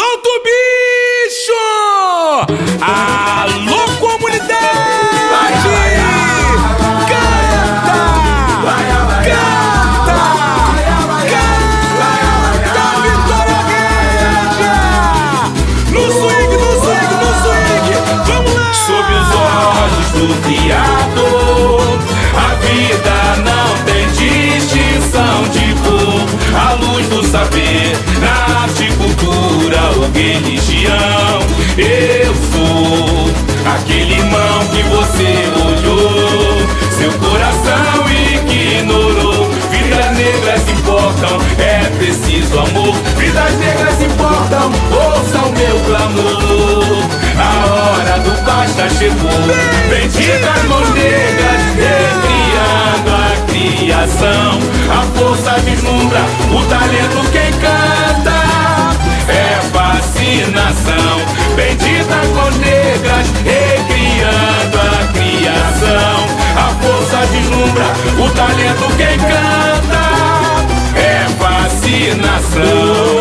Solta o bicho! Alô, comunidade! Canta! Canta! Canta! Vitória Régia! No swing, no swing, no swing! Vamos lá! Sob os olhos do criador, a vida não tem distinção de cor. A luz do saber, na arte e cultura ou religião, eu sou aquele irmão que você olhou, seu coração ignorou. Vidas negras importam, é preciso amor. Vidas negras importam, ouçam meu clamor. A hora do basta chegou. Benditas mãos negras, recriando a criação. A força deslumbra, o talento quem canta é fascinação. Benditas mãos negras, recriando a criação. A força deslumbra, o talento quem canta é fascinação.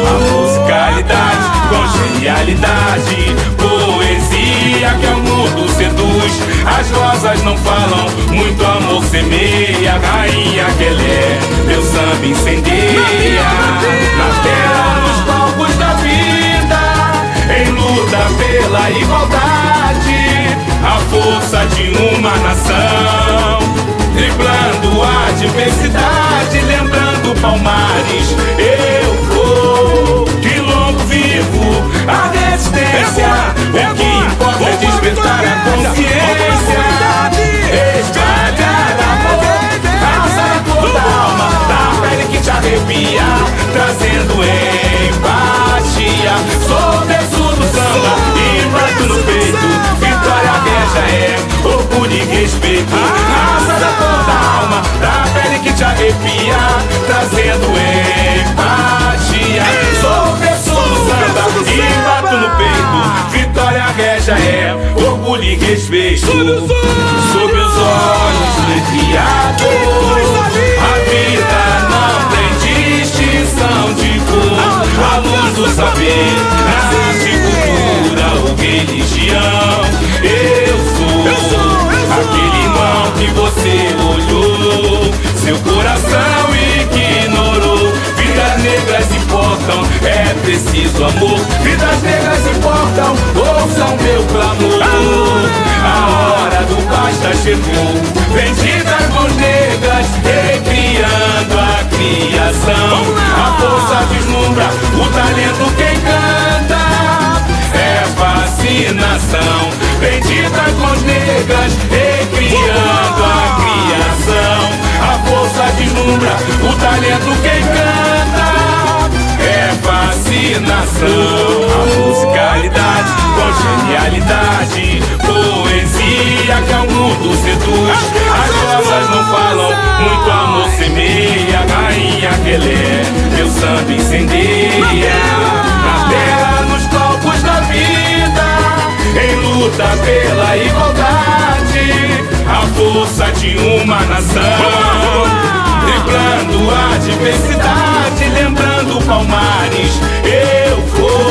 A musicalidade com genialidade, poesia que ao mundo seduz. As rosas não falam, muito amor semeia. Rainha Quelé, meu samba incendeia. Na terra, nos palcos da vida, em luta pela igualdade, a força de uma nação, driblando a diversidade, lembrando Palmares. Eu vou de longo vivo a resistência. O que importa é despertar a consciência, espalhar amor, arrasar toda a alma, da pele que te arrepia, trazendo empatia. Sou teço do samba e bato no peito. Vitória Régia é orgulho e respeito, arrasar toda a alma, da pele que te arrepia, trazendo empatia. Sou teço do samba e bato no peito. Vitória Régia é orgulho e respeito. Sob os olhos do criador, a vida não tem distinção de cor. A luz do saber, na arte e cultura ou religião, eu sou aquele irmão que você olhou, seu coração ignorou. Vidas negras importam, é preciso amor. Vidas negras importam, ouçam meu clamor. A hora do basta chegou. Benditas mãos negras, recriando a criação. A força deslumbra, o talento quem canta é fascinação. Benditas mãos negras, recriando a criação. A força deslumbra, o talento quem canta é fascinação. A musicalidade com genialidade, poesia que ao mundo seduz. As rosas não falam, muito amor semeia. Rainha Quelé, meu samba incendeia. Na terra, nos palcos da vida, em luta pela igualdade, a força de uma nação, lembrando a diversidade, lembrando Palmares. Eu vou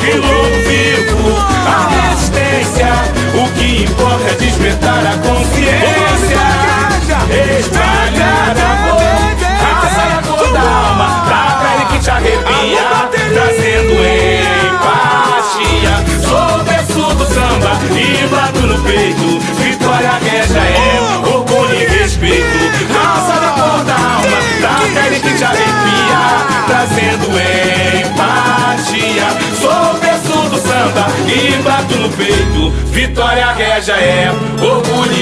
de longo vivo a resistência. O que importa é despertar a consciência, espalhar amor, arrasar toda a alma, da pele que te arrepia, trazendo empatia. Sou berço do samba e bato no peito. Vitória Régia é orgulho e respeito, arrasar a toda a alma, da pele que te arrepia, trazendo empatia. Sou berço do samba e bato no peito. Vitória Régia é orgulho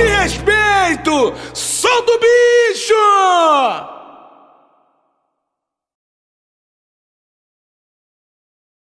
e respeito. Solta o bicho!